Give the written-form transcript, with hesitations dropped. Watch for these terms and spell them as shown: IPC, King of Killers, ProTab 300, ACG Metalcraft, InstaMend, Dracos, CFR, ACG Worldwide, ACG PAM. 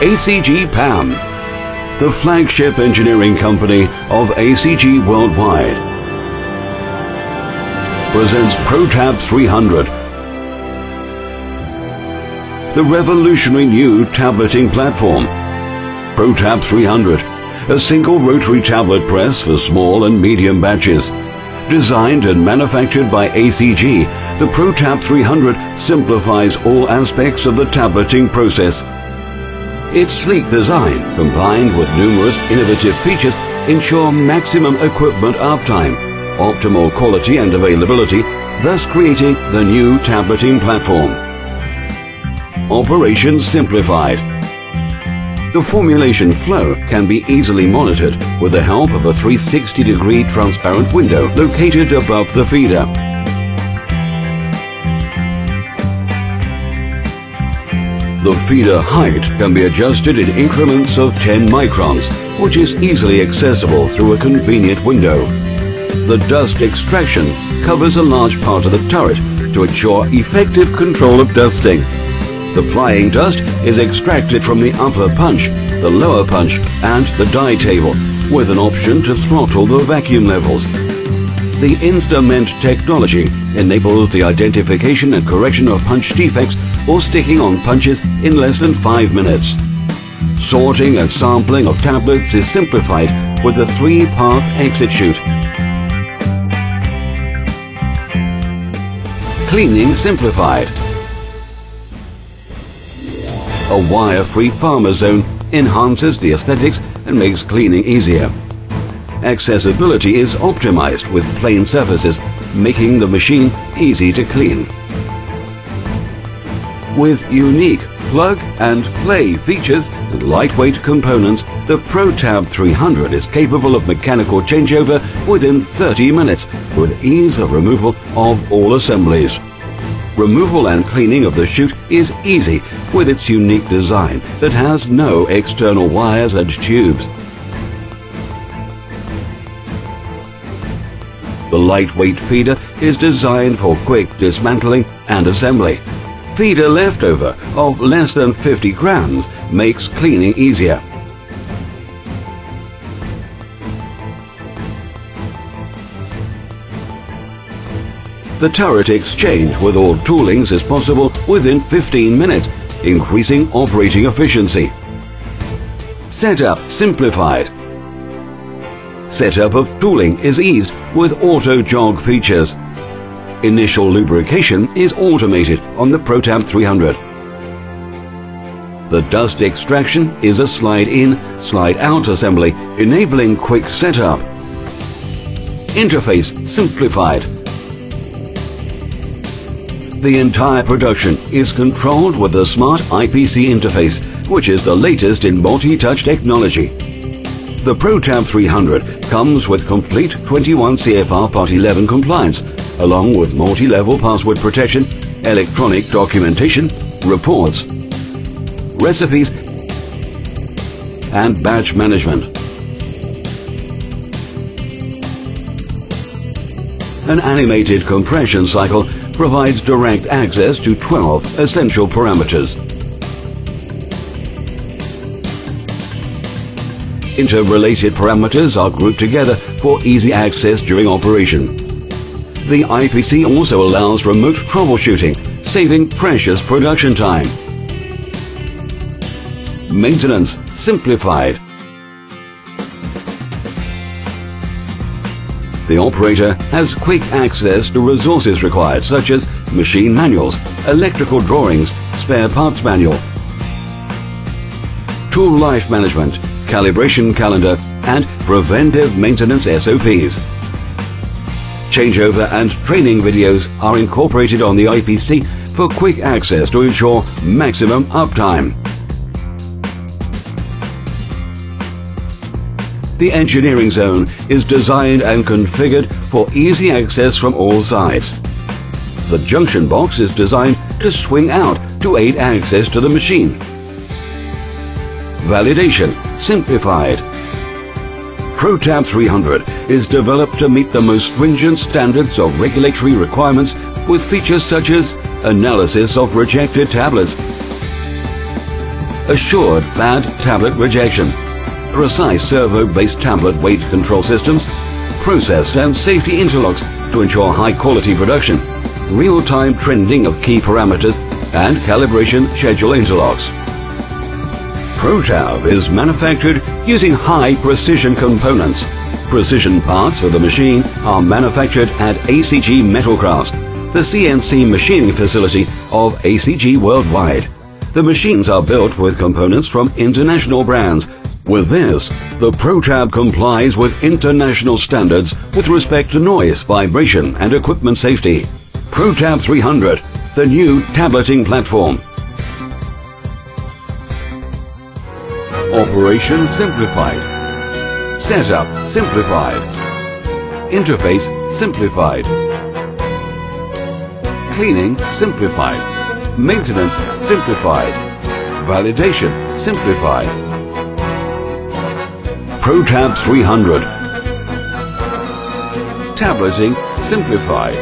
ACG PAM, the flagship engineering company of ACG Worldwide, presents ProTab 300, the revolutionary new tableting platform. ProTab 300, a single rotary tablet press for small and medium batches. Designed and manufactured by ACG, the ProTab 300 simplifies all aspects of the tableting process. Its sleek design, combined with numerous innovative features, ensure maximum equipment uptime, optimal quality and availability, thus creating the new tableting platform. Operations simplified. The formulation flow can be easily monitored with the help of a 360-degree transparent window located above the feeder. The feeder height can be adjusted in increments of 10 microns, which is easily accessible through a convenient window. The dust extraction covers a large part of the turret to ensure effective control of dusting. The flying dust is extracted from the upper punch, the lower punch and the die table, with an option to throttle the vacuum levels. The InstaMend technology enables the identification and correction of punch defects or sticking on punches in less than 5 minutes. Sorting and sampling of tablets is simplified with a 3-path exit chute. Cleaning simplified. A wire-free Farmer Zone enhances the aesthetics and makes cleaning easier. Accessibility is optimized with plain surfaces, making the machine easy to clean. With unique plug-and-play features and lightweight components, the ProTab 300 is capable of mechanical changeover within 30 minutes with ease of removal of all assemblies. Removal and cleaning of the chute is easy with its unique design that has no external wires and tubes. The lightweight feeder is designed for quick dismantling and assembly. Feeder leftover of less than 50 grams makes cleaning easier. The turret exchange with all toolings is possible within 15 minutes, increasing operating efficiency. Setup simplified. Setup of tooling is eased with auto jog features. Initial lubrication is automated on the ProTab 300. The dust extraction is a slide-in, slide-out assembly, enabling quick setup. Interface simplified. The entire production is controlled with the smart IPC interface, which is the latest in multi-touch technology. The ProTab 300 comes with complete 21 CFR Part 11 compliance, along with multi-level password protection, electronic documentation, reports, recipes, and batch management. An animated compression cycle provides direct access to 12 essential parameters. Interrelated parameters are grouped together for easy access during operation. The IPC also allows remote troubleshooting, saving precious production time. Maintenance simplified. The operator has quick access to resources required, such as machine manuals, electrical drawings, spare parts manual, tool life management, calibration calendar, and preventive maintenance SOPs. Changeover and training videos are incorporated on the IPC for quick access to ensure maximum uptime. The engineering zone is designed and configured for easy access from all sides. The junction box is designed to swing out to aid access to the machine. Validation simplified. ProTab 300 is developed to meet the most stringent standards of regulatory requirements with features such as analysis of rejected tablets, assured bad tablet rejection, precise servo-based tablet weight control systems, process and safety interlocks to ensure high-quality production, real-time trending of key parameters and calibration schedule interlocks. ProTab is manufactured using high-precision components. Precision parts of the machine are manufactured at ACG Metalcraft, the CNC machining facility of ACG Worldwide. The machines are built with components from international brands. With this, the ProTab complies with international standards with respect to noise, vibration and equipment safety. ProTab 300, the new tableting platform. Operation simplified. Setup simplified. Interface simplified. Cleaning simplified. Maintenance simplified. Validation simplified. ProTab 300. Tableting simplified.